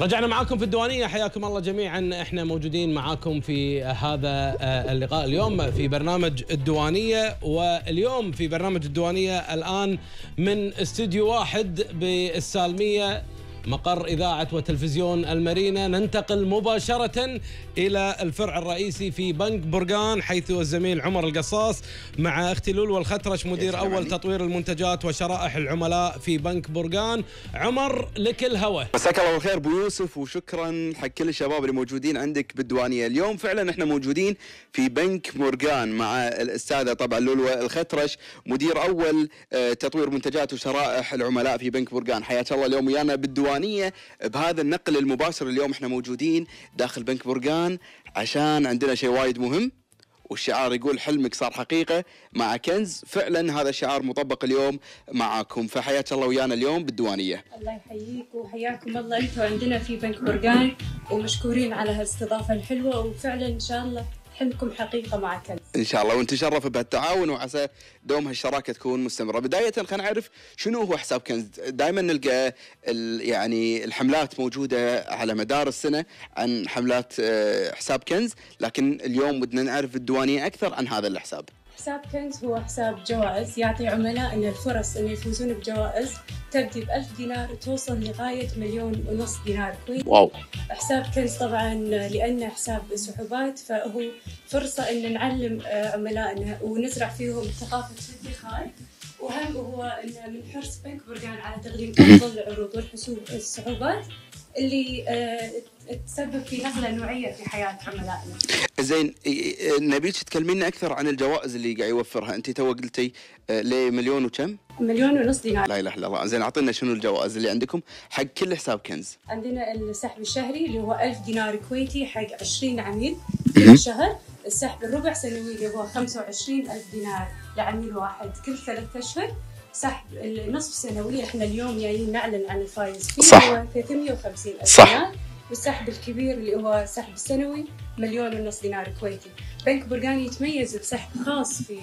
رجعنا معاكم في الديوانية، حياكم الله جميعا. احنا موجودين معاكم في هذا اللقاء اليوم في برنامج الديوانية، واليوم في برنامج الديوانية الآن من استديو واحد بالسالمية مقر إذاعة وتلفزيون المارينا ننتقل مباشرة إلى الفرع الرئيسي في بنك برقان، حيث الزميل عمر القصاص مع أختي لولو الخترش مدير أول تطوير المنتجات وشرائح العملاء في بنك برقان. عمر، لك الهوى. مساك الله بالخير أبو يوسف، وشكرا حق كل الشباب اللي موجودين عندك بالديوانية. اليوم فعلا احنا موجودين في بنك برقان مع الأستاذة طبعا لولو الخترش مدير أول تطوير منتجات وشرائح العملاء في بنك برقان. حياة الله اليوم ويانا بالديوانية بهذا النقل المباشر. اليوم احنا موجودين داخل بنك برقان عشان عندنا شيء وايد مهم، والشعار يقول حلمك صار حقيقة مع كنز. فعلا هذا الشعار مطبق اليوم معاكم، فحياة الله ويانا اليوم بالديوانية. الله يحييك وحياكم الله انتم عندنا في بنك برقان، ومشكورين على هالاستضافة الحلوة، وفعلا ان شاء الله حلمكم حقيقة مع كنز ان شاء الله، ونتشرف بهالتعاون وعسى دوم هالشراكه تكون مستمره. بدايه خلينا نعرف شنو هو حساب كنز. دائما نلقى يعني الحملات موجوده على مدار السنه عن حملات حساب كنز، لكن اليوم بدنا نعرف الديوانيه اكثر عن هذا الحساب. حساب كنز هو حساب جوائز يعطي عملائنا الفرص ان يفوزون بجوائز تبدي ب 1000 دينار وتوصل لغايه 1.5 مليون دينار كويتي. واو. حساب كنز طبعا لانه حساب سحوبات، فهو فرصه ان نعلم عملائنا ونزرع فيهم ثقافه الادخار، وهم هو ان من حرص بنك برقان على تقديم افضل العروض والحسوب السحوبات اللي تسبب في نقله نوعيه في حياه عملائنا. زين، نبيك تكلمينا اكثر عن الجوائز اللي قاعد يوفرها. انت تو قلتي لمليون وكم؟ 1.5 مليون دينار. لا اله الا الله. زين، اعطينا شنو الجوائز اللي عندكم حق كل حساب كنز؟ عندنا السحب الشهري اللي هو 1000 دينار كويتي حق 20 عميل كل شهر. السحب الربع سنوي اللي هو 25000 دينار لعميل واحد كل 3 اشهر. سحب النصف سنوي احنا اليوم جايين نعلن عن الفايز فيه، صح، هو 350000 دينار. والسحب الكبير اللي هو سحب السنوي 1.5 مليون دينار كويتي. بنك برقان يتميز بسحب خاص في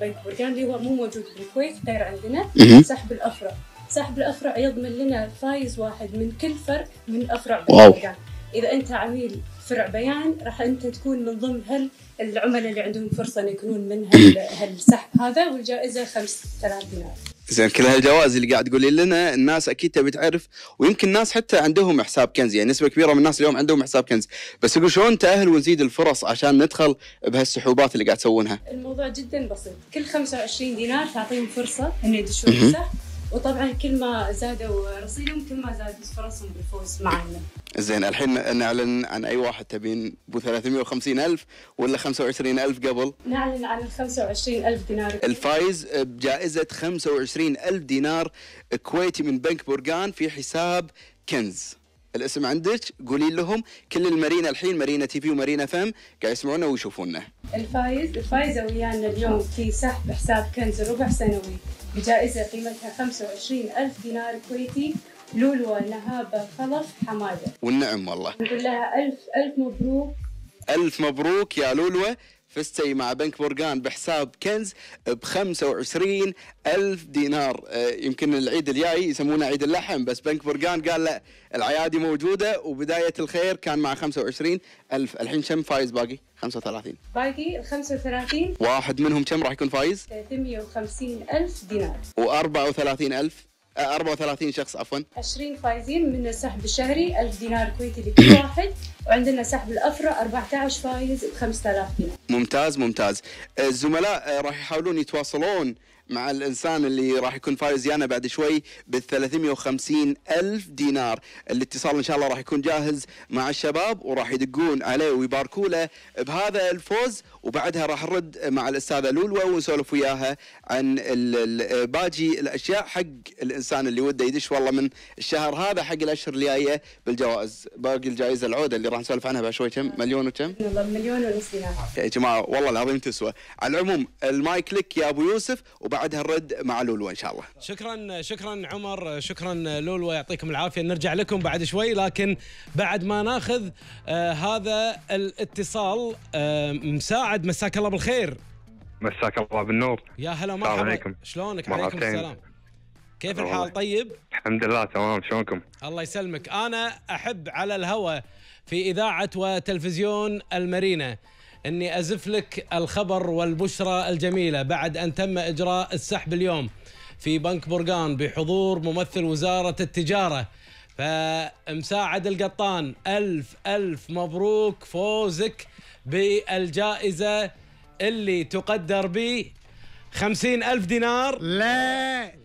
بنك برقان اللي هو مو موجود بالكويت غير عندنا، سحب الافرع. سحب الافرع يضمن لنا فايز واحد من كل فرع من افرع بنك برقان. اذا انت عميل فرع بيان راح انت تكون من ضمن العملاء اللي عندهم فرصه ان يكونون من هالسحب هذا، والجائزه 5000 دينار. زين، كل هالجوائز اللي قاعد تقولي لنا الناس اكيد تبي تعرف، ويمكن الناس حتى عندهم حساب كنز، يعني نسبه كبيره من الناس اليوم عندهم حساب كنز، بس يقول شلون نتاهل ونزيد الفرص عشان ندخل بهالسحوبات اللي قاعد تسوونها؟ الموضوع جدا بسيط، كل 25 دينار تعطيهم فرصه ان يدشون السحب، وطبعا كل ما زادوا رصيدهم كل ما زادت فرصهم بالفوز معنا. زين، الحين نعلن عن اي واحد تبين؟ ب 350000 ولا 25000 قبل؟ نعلن عن 25000 دينار. الفايز بجائزه 25000 دينار كويتي من بنك برقان في حساب كنز. الاسم عندك، قولي لهم كل المارينا الحين، مارينا تي في ومارينا اف ام قاعد يسمعونا ويشوفونا. الفايزه ويانا اليوم في سحب حساب كنز ربع سنوي بجائزه قيمتها 25000 دينار كويتي، لولو نهابه خلف حماده. والنعم والله. نقول لها الف مبروك. الف مبروك يا لولو، فزتي مع بنك برقان بحساب كنز ب 25000 دينار. يمكن العيد الجاي يسمونه عيد اللحم، بس بنك برقان قال لا، العيادي موجوده وبدايه الخير كان مع 25000. الحين كم فايز باقي؟ 35. باقي ال 35 واحد منهم كم راح يكون فايز؟ 350000 دينار. و34000 34 شخص عفوا. 20 فايزين من السحب الشهري 1000 دينار كويتي لكل واحد، وعندنا سحب الافرع 14 فايز ب 5000 دينار. ممتاز ممتاز. الزملاء راح يحاولون يتواصلون مع الانسان اللي راح يكون فايز يانا بعد شوي بال 350000 دينار. الاتصال ان شاء الله راح يكون جاهز مع الشباب، وراح يدقون عليه ويباركوا له بهذا الفوز، وبعدها راح نرد مع الاستاذه لولو ونسولف وياها عن باقي الاشياء حق الانسان اللي وده يدش والله من الشهر هذا حق الاشهر اللي جايه بالجوائز. باقي الجائزه العوده اللي راح نسولف عنها بعد شوي. كم؟ 1.5 مليون؟ والله 1.5 مليون دينار يا جماعه، والله العظيم تسوى. على العموم المايك لك يا ابو يوسف، وبعدها الرد مع لولو ان شاء الله. شكرا عمر، شكرا لولو، يعطيكم العافيه. نرجع لكم بعد شوي، لكن بعد ما ناخذ هذا الاتصال. مساعد، مساك الله بالخير. مساك الله بالنور. يا هلا ومرحبا. شلونك؟ عليكم السلام. كيف الحال؟ طيب؟ الحمد لله تمام، شلونكم؟ الله يسلمك. أنا أحب على الهواء في إذاعة وتلفزيون المارينا أني أزف لك الخبر والبشرة الجميلة بعد أن تم إجراء السحب اليوم في بنك برقان بحضور ممثل وزارة التجارة، فمساعد القطان، ألف ألف مبروك فوزك بالجائزة اللي تقدر ب 50,000 دينار. لا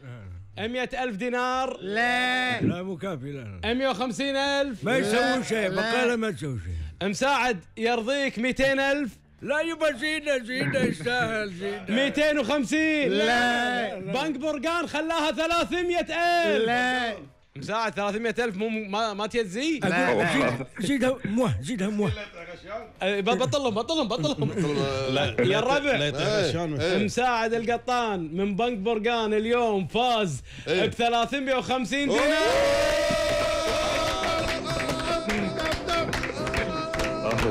100,000 دينار. لا لا مو كافي. لا 150,000 ما يسوي شيء، بقاله ما تسوي شيء. مساعد يرضيك 200,000؟ لا يبقى زينه زينه، يستاهل زينه. 250؟ لا. بنك برقان خلاها 300,000. لا مساعد 300,000 مو ما تجزي. زيدها موه، زيدها موه. بطلهم بطلهم بطلهم يا الربع. مساعد القطان من بنك برقان اليوم فاز ب 350 دينار.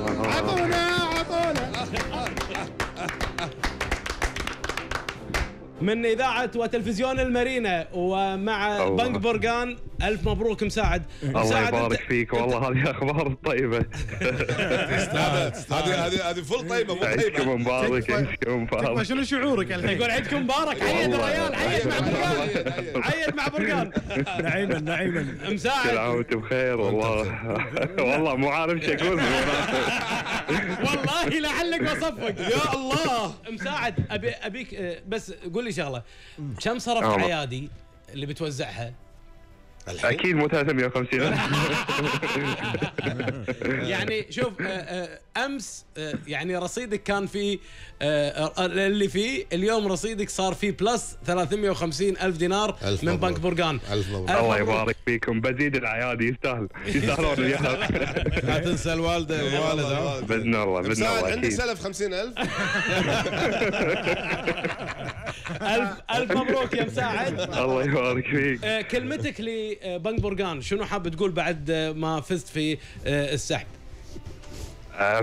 عطونا عطونا من إذاعة وتلفزيون المارينا ومع بنك برقان. ألف مبروك مساعد. الله يبارك فيك، والله هذه أخبار طيبة. هذه فل طيبة مو طيبة. عيدكم مبارك، عيدكم مبارك. شنو شعورك الحين؟ يقول عيدكم مبارك. عيد الريال، عيد مع برقان، عيد مع برقان. نعيما نعيما مساعد. كل عام وأنتم بخير. والله والله مو عارف شو أقول. والله لعلك وصفك. يا الله مساعد، أبيك بس قول لي شغلة، كم صرفت عيادي اللي بتوزعها؟ أكيد مو 350. يعني شوف أمس يعني رصيدك كان فيه اللي فيه، اليوم رصيدك صار فيه بلس 350,000 دينار من بنك برقان. الله يبارك فيكم، بزيد العيادي يستاهل، يستاهلون العيادي. لا تنسى الوالدة والوالد. بإذن الله بإذن الله. عندك سلف 50,000. ألف مبروك يا مساعد. الله يبارك فيك. كلمتك لبنك برقان شنو حاب تقول بعد ما فزت في السحب؟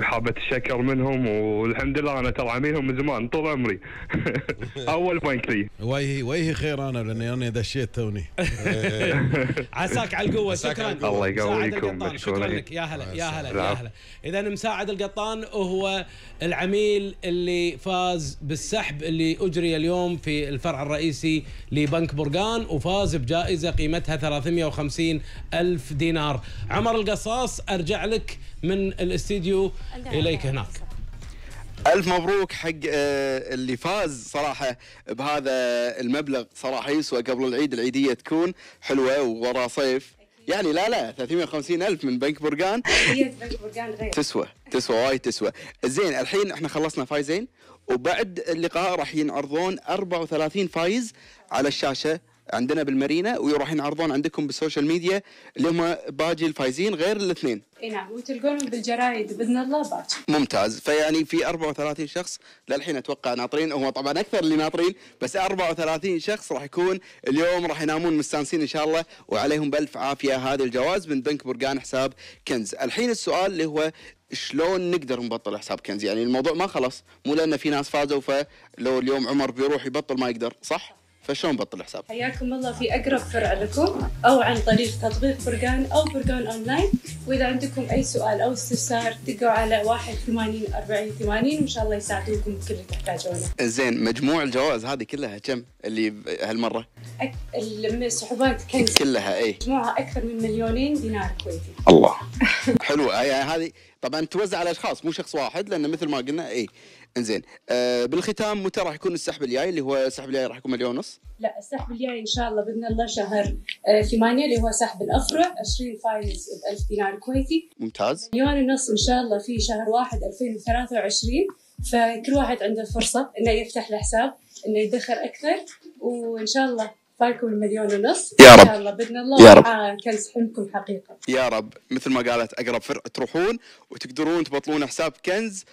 حابة الشكر منهم، والحمد لله أنا ترى عميلهم من زمان طول عمري. أول بنك لي. ويهي خير أنا، لأني أنا دشيت توني. عساك على القوة. شكرا. الله يقويكم. شكرا لك. يا هلا يا هلا يا هلا. إذا مساعد القطان هو العميل اللي فاز بالسحب اللي أجري اليوم في الفرع الرئيسي لبنك برقان، وفاز بجائزة قيمتها 350,000 دينار. عمر القصاص أرجع لك من الاستديو إليك هناك. ألف مبروك حق اللي فاز صراحة بهذا المبلغ، صراحة يسوى قبل العيد، العيدية تكون حلوة وورا صيف يعني. لا لا 350,000 من بنك برقان. بنك برقان غير تسوى وايد تسوى. زين الحين احنا خلصنا فايزين، وبعد اللقاء راح ينعرضون 34 فايز على الشاشة عندنا بالمارينا، وراح ينعرضون عندكم بالسوشيال ميديا اللي هم باقي الفايزين غير الاثنين. اي نعم، وتلقونهم بالجرايد باذن الله باقي. ممتاز. فيعني في 34 شخص للحين اتوقع ناطرين، وهم طبعا اكثر اللي ناطرين، بس 34 شخص راح يكون اليوم راح ينامون مستانسين ان شاء الله، وعليهم بالف عافيه هذا الجواز من بنك برقان حساب كنز. الحين السؤال اللي هو شلون نقدر نبطل حساب كنز؟ يعني الموضوع ما خلص، مو لان في ناس فازوا فلو اليوم عمر بيروح يبطل ما يقدر، صح؟ فشلون بطل الحساب؟ حياكم الله في اقرب فرع لكم، او عن طريق تطبيق برقان او برقان اونلاين. واذا عندكم اي سؤال او استفسار دقوا على 1 80 40 80، وان شاء الله يساعدوكم بكل اللي تحتاجونه. زين مجموع الجوائز هذه كلها كم اللي هالمره؟ السحوبات كنز كلها اي مجموعها اكثر من 2,000,000 دينار كويتي. الله. حلوه هذه. طبعا توزع على اشخاص مو شخص واحد، لان مثل ما قلنا اي. انزين بالختام متى راح يكون السحب الجاي؟ اللي هو السحب الجاي راح يكون 1,500,000. لا السحب الجاي ان شاء الله باذن الله شهر 8 اللي هو سحب الافرع، 20 فايز ب 1,000 دينار كويتي. ممتاز. 1,500,000 ان شاء الله في شهر 1 2023. فكل واحد عنده فرصه انه يفتح له حساب، انه يدخر اكثر، وان شاء الله فالكم 1,500,000 يا رب. ان شاء الله باذن الله يا رب. كان سحبكم حقيقه يا رب. مثل ما قالت اقرب فرق تروحون وتقدرون تبطلون حساب كنز،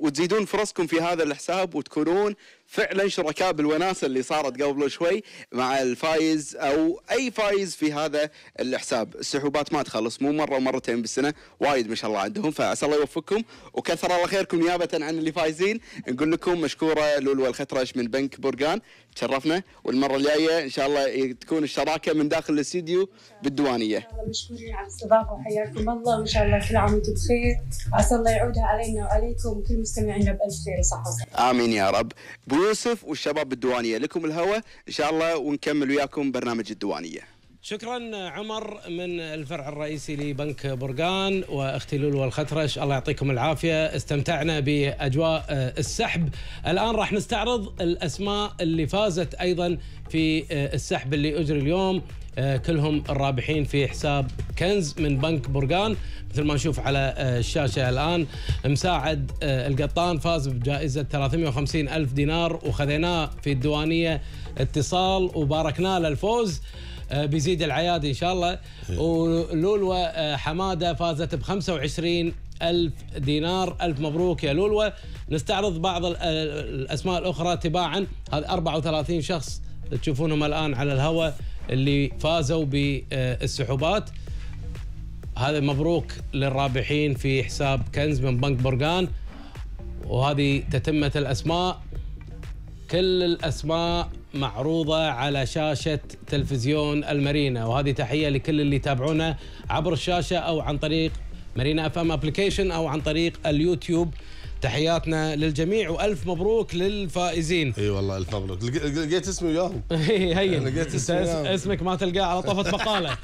وتزيدون فرصكم في هذا الحساب وتكونون فعلا شركاء بالوناسه اللي صارت قبل شوي مع الفايز او اي فايز في هذا الحساب. السحوبات ما تخلص، مو مره ومرتين بالسنه، وايد ما شاء الله عندهم، فعسى الله يوفقكم وكثر الله خيركم. نيابه عن اللي فايزين نقول لكم مشكوره لولو الخترش من بنك برقان، تشرفنا، والمره الجايه ان شاء الله تكون الشراكه من داخل الاستديو بالديوانيه. مشكورين على الاستضافه وحياكم الله، وان شاء الله كل عام وانتم بخير، عسى الله يعودها علينا وعليكم وكل مستمعينا بالف خير وصحه وسلامه. امين يا رب. يوسف والشباب بالديوانية لكم الهوى إن شاء الله، ونكمل وياكم برنامج الديوانية. شكرا عمر من الفرع الرئيسي لبنك برقان واختي لولو الخترش، الله يعطيكم العافية، استمتعنا بأجواء السحب. الآن راح نستعرض الأسماء اللي فازت أيضا في السحب اللي أجري اليوم، كلهم الرابحين في حساب كنز من بنك برقان. مثل ما نشوف على الشاشة الآن، مساعد القطان فاز بجائزة 350 ألف دينار وخذيناه في الديوانية اتصال وباركنا له الفوز، بيزيد العياد إن شاء الله. ولولو حمادة فازت ب 25 ألف دينار، ألف مبروك يا لولو. نستعرض بعض الأسماء الأخرى تباعا، هذا 34 شخص تشوفونهم الآن على الهواء اللي فازوا بالسحوبات. هذا مبروك للرابحين في حساب كنز من بنك برقان، وهذه تتمة الأسماء، كل الأسماء معروضة على شاشة تلفزيون المارينا. وهذه تحية لكل اللي يتابعونا عبر الشاشة أو عن طريق مارينا اف ام ابلكيشن أو عن طريق اليوتيوب، تحياتنا للجميع والف مبروك للفائزين. اي والله الف مبروك، لقيت اسمي وياهم. هين اسمك ما تلقاه على طفة بقالة.